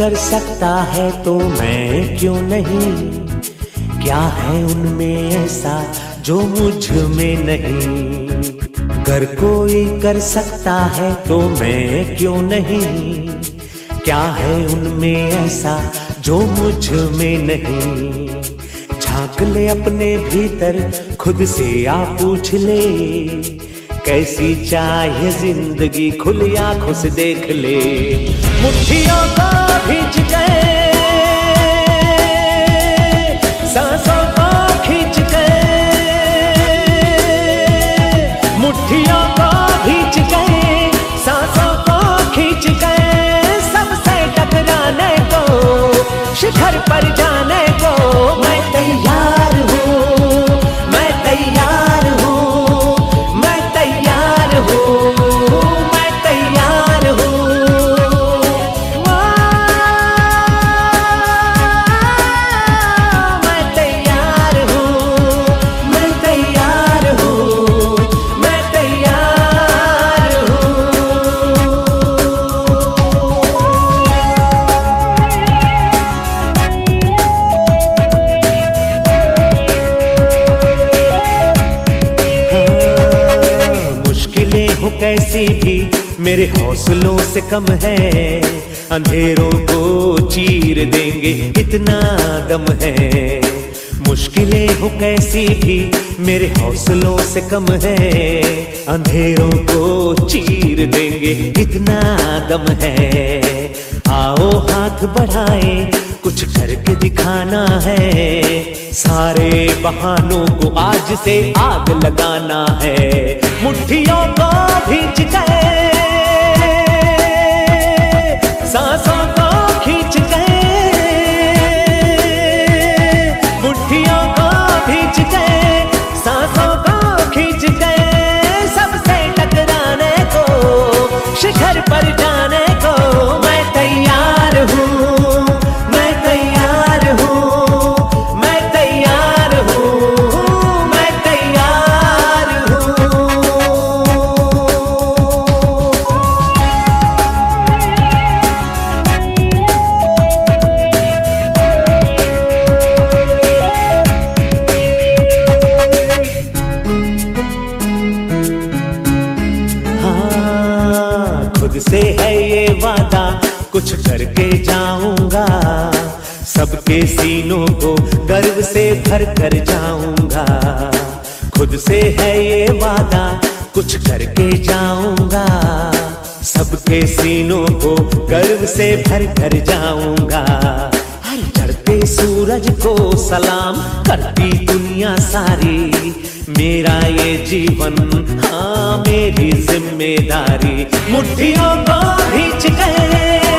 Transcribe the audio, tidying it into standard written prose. कर सकता है तो मैं क्यों नहीं, क्या है उनमें ऐसा जो मुझ में नहीं। अगर कोई कर सकता है तो मैं क्यों नहीं, क्या है उनमें ऐसा जो मुझ में नहीं। झांक ले अपने भीतर खुद से या पूछ ले, कैसी चाहे जिंदगी खुली आंखों से देख ले। मुट्ठियों को खींच गए, सांसों को खींच गए, मुट्ठियों को खींच गए, सांसों को खींच गए, सबसे टकराने को, शिखर पर जाने को। मैं तैयार हूँ, मैं तैयार हूँ, मैं तैयार हूँ, मैं तैयार हूँ, मैं तैयार हूँ, मैं तैयार हूँ, कैसी भी मेरे हौसलों से कम है, अंधेरों को चीर देंगे इतना दम है। मुश्किलें हो कैसी भी मेरे हौसलों से कम है, अंधेरों को चीर देंगे इतना दम है। आओ हाथ बढ़ाए कुछ करके दिखाना है, सारे बहानों को आज से आग लगाना है। मुट्ठियों को खींच गए, सांसों को खींच गए, मुट्ठियों को खींच गए, सांसों को खींच गए, सबसे टकराने को, शिखर पर जाने को। मैं तैयार हूँ, मैं तैयार हूँ, मैं तैयार हूँ, मैं तैयार हूँ। हाँ, खुद से है ये वादा कुछ करके जाऊंगा, सबके सीनों को गर्व से भर कर जाऊंगा। खुद से है ये वादा कुछ करके जाऊंगा, सबके सीनों को गर्व से भर कर जाऊंगा। हर चढ़ते सूरज को सलाम करती दुनिया सारी, मेरा ये जीवन हाँ मेरी जिम्मेदारी। मुट्ठियों को खींच गए।